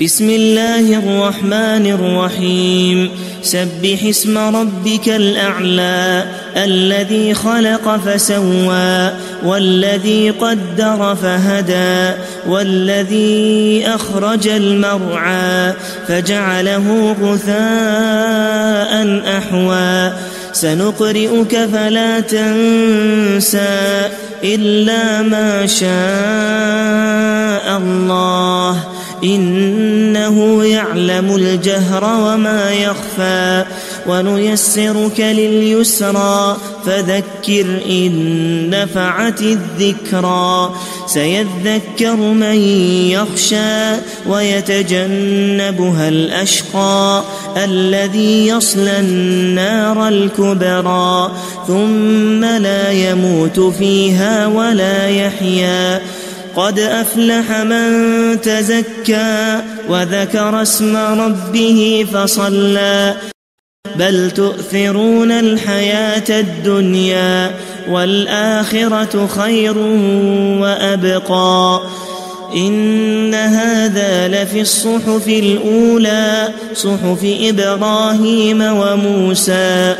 بسم الله الرحمن الرحيم سبح اسم ربك الأعلى الذي خلق فسوى والذي قدر فهدى والذي أخرج المرعى فجعله غثاء أحوى سنقرئك فلا تنسى إلا ما شاء الله إنه يعلم الجهر وما يخفى ونيسرك لليسرى فذكر إن نفعت الذكرى سيذكر من يخشى ويتجنبها الأشقى الذي يصلى النار الكبرى ثم لا يموت فيها ولا يحيا قد أفلح من تزكى وذكر اسم ربه فصلى بل تؤثرون الحياة الدنيا والآخرة خير وأبقى إن هذا لفي الصحف الأولى صحف إبراهيم وموسى.